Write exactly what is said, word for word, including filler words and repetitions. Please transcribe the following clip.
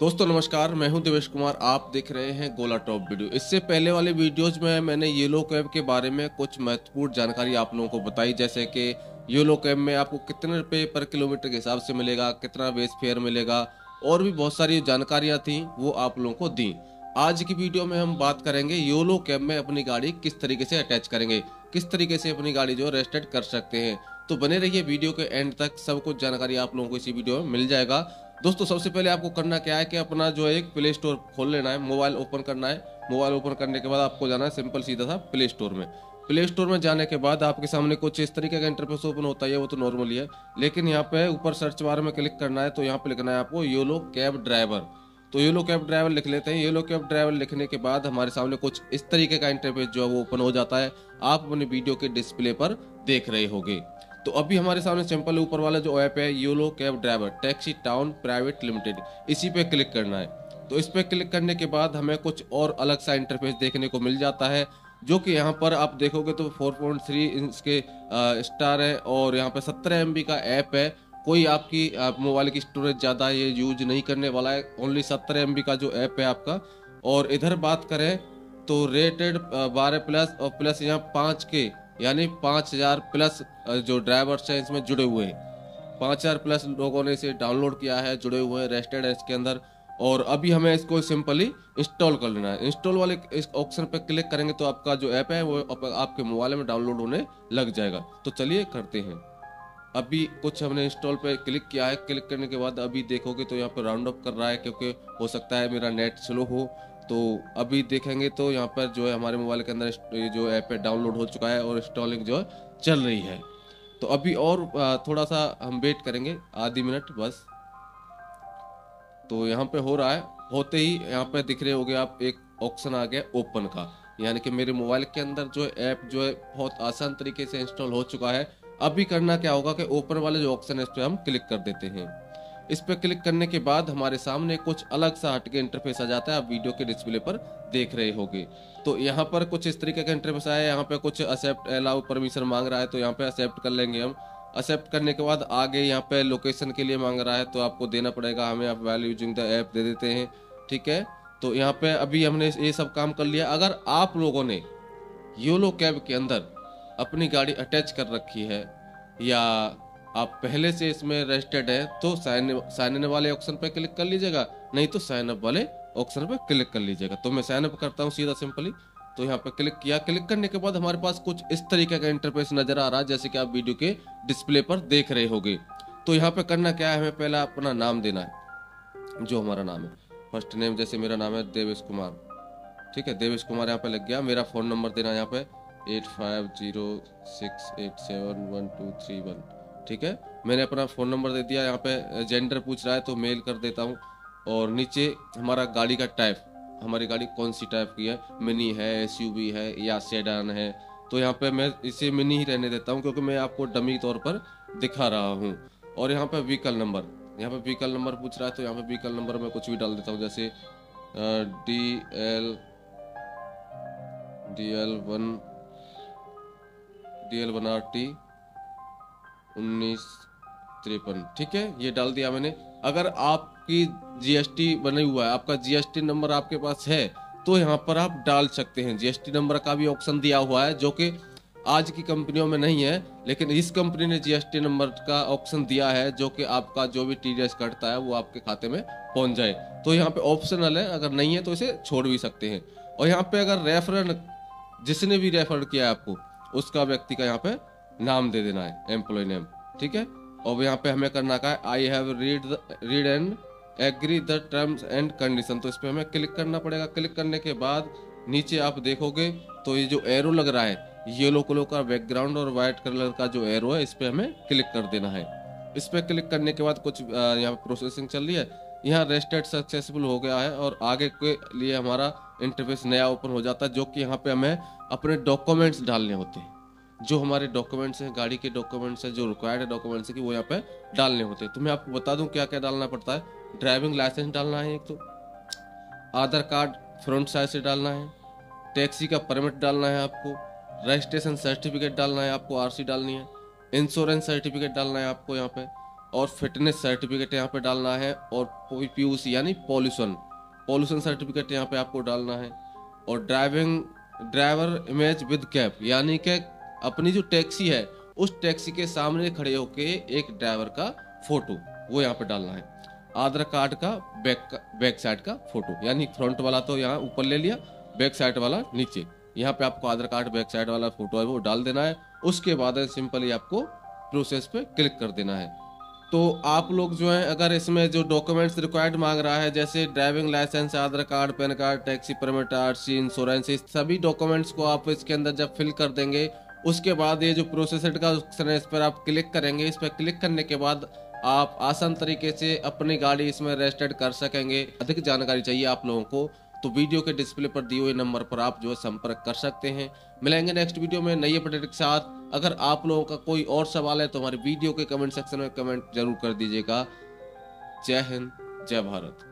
दोस्तों नमस्कार, मैं हूं दिवेश कुमार। आप देख रहे हैं गोला टॉप वीडियो। इससे पहले वाले वीडियोस में मैंने योलो कैब के बारे में कुछ महत्वपूर्ण जानकारी आप लोगों को बताई, जैसे कि योलो कैब में आपको कितने रुपये पर किलोमीटर के हिसाब से मिलेगा, कितना बेस फेयर मिलेगा और भी बहुत सारी जानकारियाँ थी, वो आप लोगों को दी। आज की वीडियो में हम बात करेंगे योलो कैब में अपनी गाड़ी किस तरीके से अटैच करेंगे, किस तरीके से अपनी गाड़ी जो रजिस्टर्ड कर सकते हैं। तो बने रहिए वीडियो के एंड तक, सब कुछ जानकारी आप लोगों को इसी वीडियो में मिल जाएगा। दोस्तों सबसे पहले आपको करना क्या है कि अपना जो है एक प्ले स्टोर खोल लेना है, मोबाइल ओपन करना है। मोबाइल ओपन करने के बाद आपको जाना है सिंपल सीधा सा प्ले स्टोर में। प्ले स्टोर में जाने के बाद आपके सामने कुछ इस तरीके का इंटरफेस ओपन होता है, वो तो नॉर्मली है, लेकिन यहाँ पे ऊपर सर्च बार में क्लिक करना है। तो यहाँ पे लिखना है आपको योलो कैब ड्राइवर। तो योलो कैब ड्राइवर लिख लेते हैं। योलो कैब ड्राइवर लिखने के बाद हमारे सामने कुछ इस तरीके का इंटरफेस जो है वो ओपन हो जाता है, आप अपने वीडियो के डिस्प्ले पर देख रहे होंगे। तो अभी हमारे सामने सिंपल ऊपर वाला जो ऐप है Yolo cab driver taxi town private limited, इसी पे क्लिक करना है। तो इस पर क्लिक करने के बाद हमें कुछ और अलग सा इंटरफेस देखने को मिल जाता है, जो कि यहाँ पर आप देखोगे तो फोर पॉइंट थ्री इंच के स्टार है और यहाँ पर सत्रह एम बी का ऐप है। कोई आपकी आप मोबाइल की स्टोरेज ज़्यादा ये यूज नहीं करने वाला है, ओनली सत्तर एम बी का जो ऐप है आपका। और इधर बात करें तो रेटेड बारह प्लस और प्लस यहाँ पाँच के यानी पाँच हज़ार प्लस जो ड्राइवर्स हैं इसमें जुड़े हुए हैं। पाँच हज़ार प्लस लोगों ने इसे डाउनलोड किया है, जुड़े हुए हैं, रजिस्टर्ड है इसके अंदर। और अभी हमें इसको सिंपली इंस्टॉल कर लेना है। इंस्टॉल वाले इस ऑप्शन पर क्लिक करेंगे तो आपका जो ऐप है वो आपके मोबाइल में डाउनलोड होने लग जाएगा। तो चलिए करते हैं। अभी कुछ हमने इंस्टॉल पे क्लिक किया है। क्लिक करने के बाद अभी देखोगे तो यहाँ पर राउंड अप कर रहा है, क्योंकि हो सकता है मेरा नेट स्लो हो। तो अभी देखेंगे तो यहाँ पर जो है हमारे मोबाइल के अंदर जो ऐप है डाउनलोड हो चुका है और इंस्टॉलिंग जो है चल रही है। तो अभी और थोड़ा सा हम वेट करेंगे, आधी मिनट बस। तो यहाँ पर हो रहा है, होते ही यहाँ पर दिख रहे होंगे आप, एक ऑप्शन आ गया ओपन का, यानी कि मेरे मोबाइल के अंदर जो ऐप जो है बहुत आसान तरीके से इंस्टॉल हो चुका है। अभी करना क्या होगा कि ओपन वाले जो ऑप्शन है इस पर हम क्लिक कर देते हैं। इस पर क्लिक करने के बाद हमारे सामने कुछ अलग सा हटके इंटरफेस आ जाता है, आप वीडियो के डिस्प्ले पर देख रहे होंगे। तो यहाँ पर कुछ इस तरीके का इंटरफेस आया है। यहाँ पे कुछ एक्सेप्ट अलाउ परमिशन मांग रहा है, तो यहाँ पे एक्सेप्ट कर लेंगे हम। एक्सेप्ट करने के बाद आगे यहाँ पे लोकेशन के लिए मांग रहा है, तो आपको देना पड़ेगा हमें, आप वैल यूजिंग द ऐप दे देते हैं, ठीक है। तो यहाँ पे अभी हमने ये सब काम कर लिया। अगर आप लोगों ने योलो कैब के अंदर अपनी गाड़ी अटैच कर रखी है या आप पहले से इसमें रजिस्टर्ड है तो साइन साइन इन वाले ऑप्शन पर क्लिक कर लीजिएगा, नहीं तो साइन अप वाले ऑप्शन पर क्लिक कर लीजिएगा। तो मैं साइन अप करता हूँ सीधा सिंपली। तो यहाँ पर क्लिक किया। क्लिक करने के बाद हमारे पास कुछ इस तरीके का इंटरफेस नजर आ रहा है, जैसे कि आप वीडियो के डिस्प्ले पर देख रहे होंगे। तो यहाँ पर करना क्या है, हमें पहला अपना नाम देना है, जो हमारा नाम है फर्स्ट नेम, जैसे मेरा नाम है दिवेश कुमार, ठीक है, दिवेश कुमार यहाँ पर लग गया। मेरा फ़ोन नंबर देना है यहाँ पर eight five zero six eight seven one two three one, ठीक है। मैंने अपना फ़ोन नंबर दे दिया। यहाँ पे जेंडर पूछ रहा है तो मेल कर देता हूँ। और नीचे हमारा गाड़ी का टाइप, हमारी गाड़ी कौन सी टाइप की है, मिनी है, एसयूवी है या सेडान है। तो यहाँ पे मैं इसे मिनी ही रहने देता हूँ, क्योंकि मैं आपको डमी तौर पर दिखा रहा हूँ। और यहाँ पे व्हीकल नंबर, यहाँ पे व्हीकल नंबर पूछ रहा है, तो यहाँ पे व्हीकल नंबर में कुछ भी डाल देता हूँ, जैसे D L D L one D L one R T उन्नीस तिरपन, ठीक है, ये डाल दिया मैंने। अगर आपकी जीएसटी बनी हुआ है, आपका जीएसटी नंबर आपके पास है, तो यहाँ पर आप डाल सकते हैं। जीएसटी नंबर का भी ऑप्शन दिया हुआ है, जो कि आज की कंपनियों में नहीं है, लेकिन इस कंपनी ने जीएसटी नंबर का ऑप्शन दिया है, जो कि आपका जो भी टीडीएस कटता है वो आपके खाते में पहुँच जाए। तो यहाँ पे ऑप्शनल है, अगर नहीं है तो इसे छोड़ भी सकते हैं। और यहाँ पे अगर रेफर, जिसने भी रेफर किया है आपको, उसका व्यक्ति का यहाँ पे नाम दे देना है, एम्प्लॉय नेम, ठीक है। और यहाँ पे हमें करना का है I have read read and agree the terms and condition, तो इस पर हमें क्लिक करना पड़ेगा। क्लिक करने के बाद नीचे आप देखोगे तो ये जो एरो लग रहा है, येलो कलर का बैकग्राउंड और वाइट कलर का जो एरो है, इस पर हमें क्लिक कर देना है। इस पर क्लिक करने के बाद कुछ यहाँ प्रोसेसिंग चल रही है, यहाँ रजिस्टर्ड सक्सेसफुल हो गया है। और आगे के लिए हमारा इंटरफेस नया ओपन हो जाता है, जो कि यहाँ पर हमें अपने डॉक्यूमेंट्स डालने होते हैं, जो हमारे डॉक्यूमेंट्स हैं, गाड़ी के डॉक्यूमेंट्स हैं, जो रिक्वायर्ड है डॉक्यूमेंट्स हैं कि वो यहाँ पे डालने होते हैं। तो मैं आपको बता दूं क्या क्या डालना पड़ता है। ड्राइविंग लाइसेंस डालना है एक, तो आधार कार्ड फ्रंट साइड से डालना है, टैक्सी का परमिट डालना है आपको, रजिस्ट्रेशन सर्टिफिकेट डालना है आपको, आर सी डालनी है, इंश्योरेंस सर्टिफिकेट डालना है आपको यहाँ पर, और फिटनेस सर्टिफिकेट यहाँ पे डालना है और पीयूसी यानी पॉल्यूशन पॉल्यूशन सर्टिफिकेट यहाँ पे आपको डालना है। और driving driver image with cap यानी कि अपनी जो टैक्सी है उस टैक्सी के सामने खड़े होके एक ड्राइवर का फोटो वो यहाँ पे डालना है। आधार कार्ड का बैक का, बैक साइड का फोटो यानी फ्रंट वाला तो यहाँ ऊपर ले लिया, बैक साइड वाला नीचे। यहाँ पे आपको आधार कार्ड बैक साइड वाला फोटो है वो डाल देना है। उसके बाद सिंपली आपको प्रोसेस पे क्लिक कर देना है। तो आप लोग जो है अगर इसमें जो डॉक्यूमेंट्स रिक्वायर्ड मांग रहा है जैसे driving licence, Aadhaar card, PAN card, taxi permit, RC, insurance, इस सभी डॉक्यूमेंट्स को आप इसके अंदर जब फिल कर देंगे उसके बाद ये जो प्रोसेसर का ऑप्शन है इस पर आप क्लिक करेंगे। इस पर क्लिक करने के बाद आप आसान तरीके से अपनी गाड़ी इसमें रजिस्टर्ड कर सकेंगे। अधिक जानकारी चाहिए आप लोगों को तो वीडियो के डिस्प्ले पर दिए हुए नंबर पर आप जो है संपर्क कर सकते हैं। मिलेंगे नेक्स्ट वीडियो में नई अपडेट के साथ। अगर आप लोगों का कोई और सवाल है तो हमारे वीडियो के कमेंट सेक्शन में कमेंट जरूर कर दीजिएगा। जय हिंद, जय भारत।